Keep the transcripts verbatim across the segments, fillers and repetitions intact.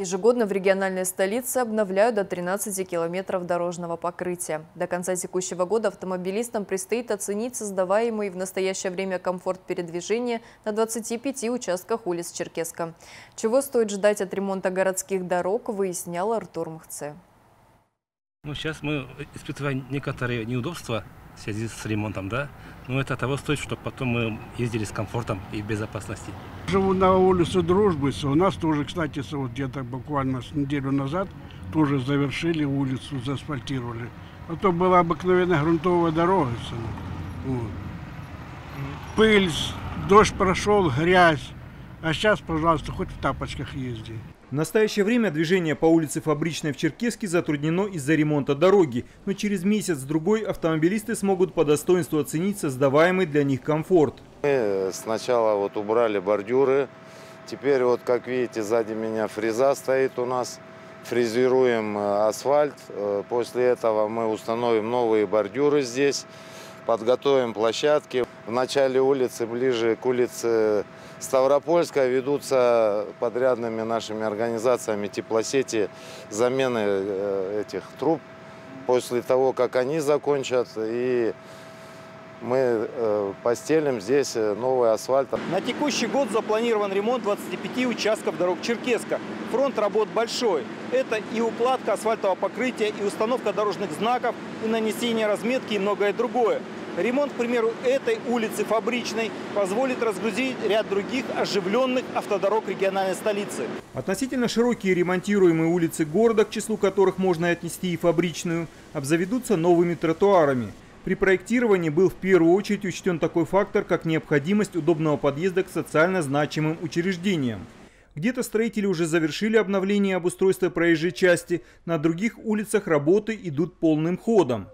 Ежегодно в региональной столице обновляют до тринадцати километров дорожного покрытия. До конца текущего года автомобилистам предстоит оценить создаваемый в настоящее время комфорт передвижения на двадцати пяти участках улиц Черкеска. Чего стоит ждать от ремонта городских дорог, выяснял Артур Мукцеалибастанов. Ну, сейчас мы испытываем некоторые неудобства в связи с ремонтом, да? Но это того стоит, чтобы потом мы ездили с комфортом и безопасностью. Живу на улице Дружбы. У нас тоже, кстати, вот где-то буквально неделю назад тоже завершили улицу, заасфальтировали. А то была обыкновенная грунтовая дорога. Вот. Пыль, дождь прошел, грязь. А сейчас, пожалуйста, хоть в тапочках езди. В настоящее время движение по улице Фабричной в Черкеске затруднено из-за ремонта дороги. Но через месяц-другой автомобилисты смогут по достоинству оценить создаваемый для них комфорт. Мы сначала вот убрали бордюры. Теперь вот, как видите, сзади меня фреза стоит у нас. Фрезеруем асфальт. После этого мы установим новые бордюры здесь. Подготовим площадки. В начале улицы, ближе к улице Ставропольская, ведутся подрядными нашими организациями теплосети замены этих труб. После того, как они закончат, и мы постелим здесь новый асфальт. На текущий год запланирован ремонт двадцати пяти участков дорог Черкеска. Фронт работ большой. Это и укладка асфальтового покрытия, и установка дорожных знаков, и нанесение разметки, и многое другое. Ремонт, к примеру, этой улицы Фабричной позволит разгрузить ряд других оживленных автодорог региональной столицы. Относительно широкие ремонтируемые улицы города, к числу которых можно отнести и Фабричную, обзаведутся новыми тротуарами. При проектировании был в первую очередь учтен такой фактор, как необходимость удобного подъезда к социально значимым учреждениям. Где-то строители уже завершили обновление и обустройство проезжей части, на других улицах работы идут полным ходом.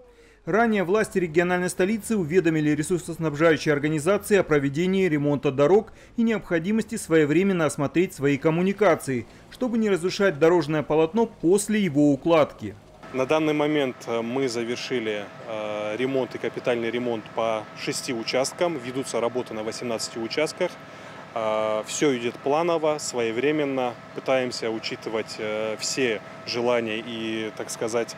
Ранее власти региональной столицы уведомили ресурсоснабжающие организации о проведении ремонта дорог и необходимости своевременно осмотреть свои коммуникации, чтобы не разрушать дорожное полотно после его укладки. На данный момент мы завершили ремонт и капитальный ремонт по шести участкам. Ведутся работы на восемнадцати участках. Все идет планово, своевременно. Пытаемся учитывать все желания и, так сказать,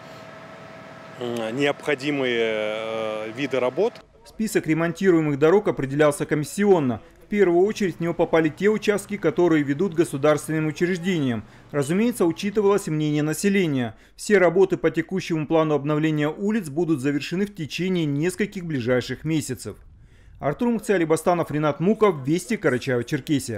необходимые виды работ. Список ремонтируемых дорог определялся комиссионно. В первую очередь в него попали те участки, которые ведут к государственным учреждениям. Разумеется, учитывалось мнение населения. Все работы по текущему плану обновления улиц будут завершены в течение нескольких ближайших месяцев. Артур Мукцеалибастанов, Ринат Муков, Вести, Карачаево-Черкесия.